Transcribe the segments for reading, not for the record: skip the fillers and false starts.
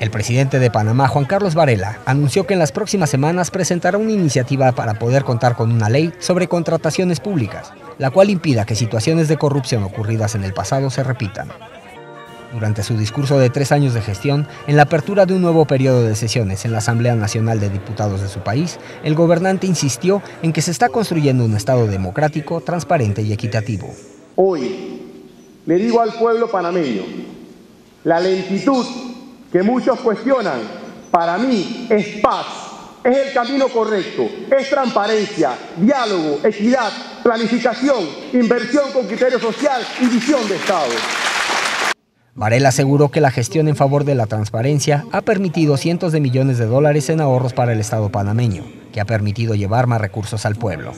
El presidente de Panamá, Juan Carlos Varela, anunció que en las próximas semanas presentará una iniciativa para poder contar con una ley sobre contrataciones públicas, la cual impida que situaciones de corrupción ocurridas en el pasado se repitan. Durante su discurso de 3 años de gestión, en la apertura de un nuevo periodo de sesiones en la Asamblea Nacional de Diputados de su país, el gobernante insistió en que se está construyendo un Estado democrático, transparente y equitativo. Hoy le digo al pueblo panameño, la lentitud que muchos cuestionan, para mí es paz, es el camino correcto, es transparencia, diálogo, equidad, planificación, inversión con criterio social y visión de Estado. Varela aseguró que la gestión en favor de la transparencia ha permitido cientos de millones de dólares en ahorros para el Estado panameño, que ha permitido llevar más recursos al pueblo.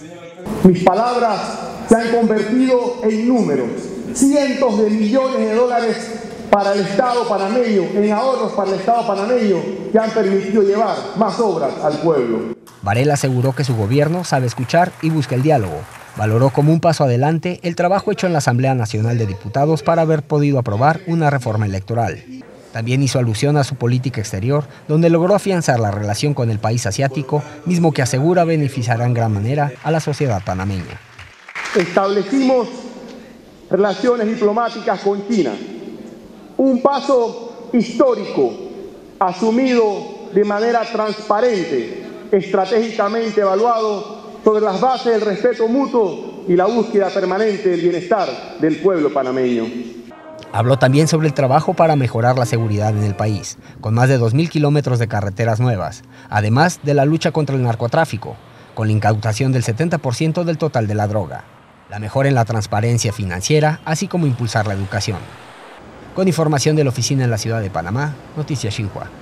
Mis palabras se han convertido en números, cientos de millones de dólares para el Estado panameño, en ahorros para el Estado panameño, que han permitido llevar más obras al pueblo. Varela aseguró que su gobierno sabe escuchar y busca el diálogo. Valoró como un paso adelante el trabajo hecho en la Asamblea Nacional de Diputados para haber podido aprobar una reforma electoral. También hizo alusión a su política exterior, donde logró afianzar la relación con el país asiático, mismo que asegura beneficiará en gran manera a la sociedad panameña. Establecimos relaciones diplomáticas con China. Un paso histórico, asumido de manera transparente, estratégicamente evaluado sobre las bases del respeto mutuo y la búsqueda permanente del bienestar del pueblo panameño. Habló también sobre el trabajo para mejorar la seguridad en el país, con más de 2.000 kilómetros de carreteras nuevas, además de la lucha contra el narcotráfico, con la incautación del 70% del total de la droga, la mejora en la transparencia financiera, así como impulsar la educación. Con información de la oficina en la ciudad de Panamá, Noticias Xinhua.